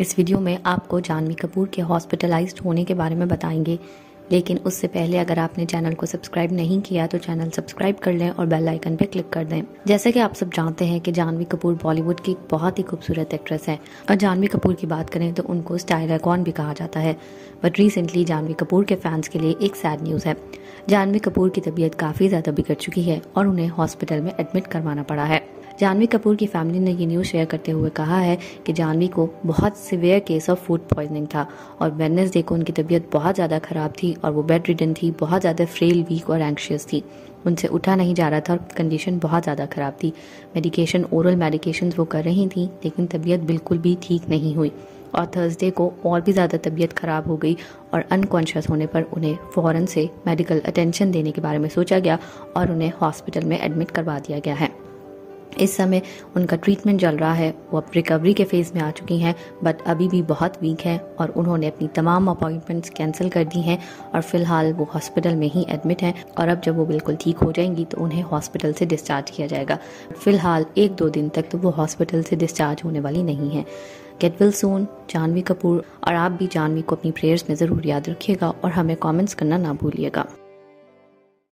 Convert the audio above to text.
इस वीडियो में आपको जाह्नवी कपूर के हॉस्पिटलाइज्ड होने के बारे में बताएंगे, लेकिन उससे पहले अगर आपने चैनल को सब्सक्राइब नहीं किया तो चैनल सब्सक्राइब कर लें और बेल आइकन पे क्लिक कर दें। जैसे कि आप सब जानते हैं कि जाह्नवी कपूर बॉलीवुड की बहुत ही खूबसूरत एक्ट्रेस है और जाह्नवी कपूर की बात करें तो उनको स्टाइल आइकॉन भी कहा जाता है। बट रिसेंटली जाह्नवी कपूर के फैंस के लिए एक सैड न्यूज़ है। जाह्नवी कपूर की तबीयत काफ़ी ज़्यादा बिगड़ चुकी है और उन्हें हॉस्पिटल में एडमिट करवाना पड़ा है। जाह्नवी कपूर की फैमिली ने ये न्यूज़ शेयर करते हुए कहा है कि जाह्नवी को बहुत severe case of food poisoning था और वेडनेसडे को उनकी तबीयत बहुत ज़्यादा ख़राब थी और वो बेड रिडन थी, बहुत ज़्यादा फ्रेल, वीक और एंक्शियस थी। उनसे उठा नहीं जा रहा था और कंडीशन बहुत ज़्यादा ख़राब थी। मेडिकेशन, ओरल मेडिकेशन वो कर रही थी, लेकिन तबीयत बिल्कुल भी ठीक नहीं हुई और थर्सडे को और भी ज़्यादा तबीयत ख़राब हो गई और अनकॉन्शियस होने पर उन्हें फ़ौरन से मेडिकल अटेंशन देने के बारे में सोचा गया और उन्हें हॉस्पिटल में एडमिट करवा दिया गया है। इस समय उनका ट्रीटमेंट चल रहा है। वो अब रिकवरी के फेज़ में आ चुकी हैं, बट अभी भी बहुत वीक हैं और उन्होंने अपनी तमाम अपॉइंटमेंट्स कैंसिल कर दी हैं और फ़िलहाल वो हॉस्पिटल में ही एडमिट हैं और अब जब वो बिल्कुल ठीक हो जाएंगी तो उन्हें हॉस्पिटल से डिस्चार्ज किया जाएगा। फ़िलहाल 1-2 दिन तक तो वो हॉस्पिटल से डिस्चार्ज होने वाली नहीं है। Get well soon, Jahnavi Kapoor. और आप भी जाह्नवी को अपनी प्रेयर्स में ज़रूर याद रखिएगा और हमें कॉमेंट्स करना ना भूलिएगा।